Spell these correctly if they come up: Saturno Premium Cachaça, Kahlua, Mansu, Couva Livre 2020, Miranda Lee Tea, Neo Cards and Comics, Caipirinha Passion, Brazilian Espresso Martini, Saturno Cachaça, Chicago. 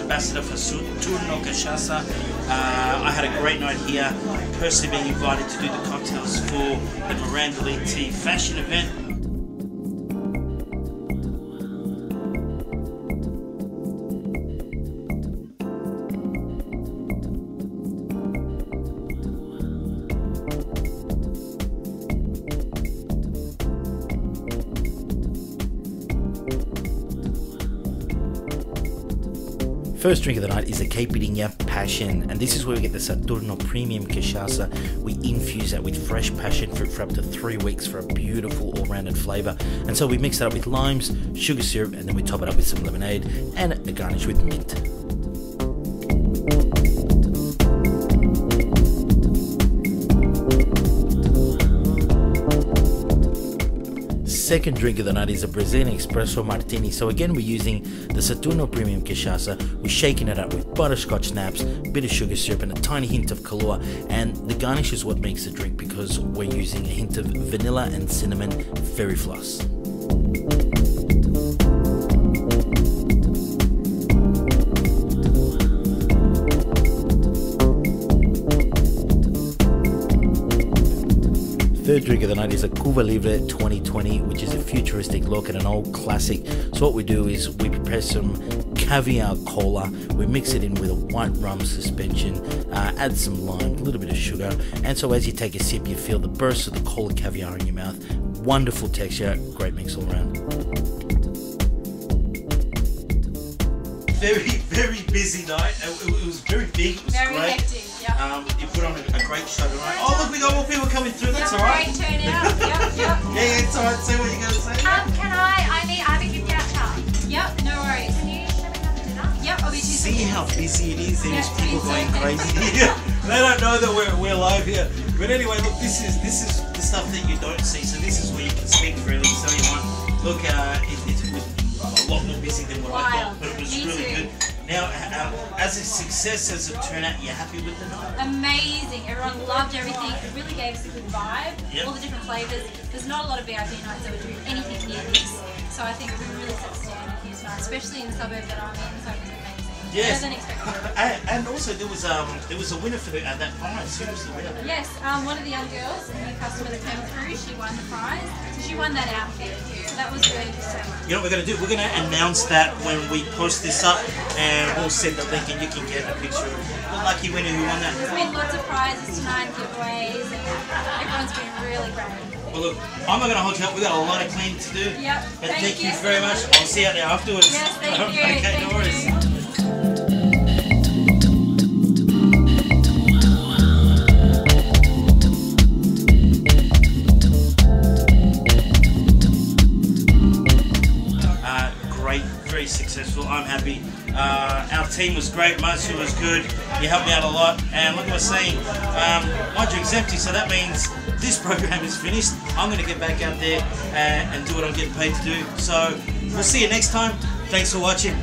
ambassador for Saturno Cachaça. I had a great night here, personally being invited to do the cocktails for the Miranda Lee Tea fashion event. First drink of the night is the Caipirinha Passion, and this is where we get the Saturno Premium Cachaça. We infuse that with fresh passion fruit for up to 3 weeks for a beautiful all-rounded flavour. And so we mix that up with limes, sugar syrup, and then we top it up with some lemonade and a garnish with mint. Second drink of the night is a Brazilian Espresso Martini. So again, we're using the Saturno Premium Cachaça. We're shaking it up with butterscotch naps, a bit of sugar syrup, and a tiny hint of Kahlua. And the garnish is what makes the drink because we're using a hint of vanilla and cinnamon fairy floss. Third drink of the night is a Couva Livre 2020, which is a futuristic look at an old classic. So what we do is we prepare some caviar cola, we mix it in with a white rum suspension, add some lime, a little bit of sugar, and so as you take a sip you feel the burst of the cola caviar in your mouth. Wonderful texture, great mix all around. Very busy night, it was very big, it was very great. Hectic, yeah. You put on a great show tonight. Oh look, we got more people coming through, that's alright. Great turnout, yep. Yeah, it's alright, so what are you going to say? Can I have a gift out card. Yep, no worries. Can you show me another dinner? Yep, I'll be choosing. See how busy it is, there's people going crazy here. They don't know that we're live here. But anyway, look, this is the stuff that you don't see, so this is where you can speak freely, so you want, look, a lot more busy than what I thought, but it was really good. Now, as a success, as a turnout, you're happy with the night? Amazing, everyone loved everything. It really gave us a good vibe, yep. All the different flavours. There's not a lot of VIP nights that would do anything near this, so I think we really set standard here tonight, especially in the suburb that I'm in, so it was amazing. Yes, and also there was a winner for that prize. Who was the winner? Yes, one of the young girls, a new customer that came through, she won the prize. So she won that outfit. That was really interesting. You know what we're going to do? We're going to announce that when we post this up, and we'll send the link, and you can get a picture of the lucky winner who won that. There's been lots of prizes tonight, giveaways, and everyone's been really great. Well, look, I'm not going to hold you up. We've got a lot of cleaning to do. Yep. But thank you very much. I'll see you out there afterwards. Yes, thank you. Okay, thank no worries. You. Very successful. I'm happy. Our team was great. Mansu was good. You helped me out a lot. And look what I'm saying. My drink's empty, so that means this program is finished. I'm going to get back out there and do what I'm getting paid to do. So we'll see you next time. Thanks for watching.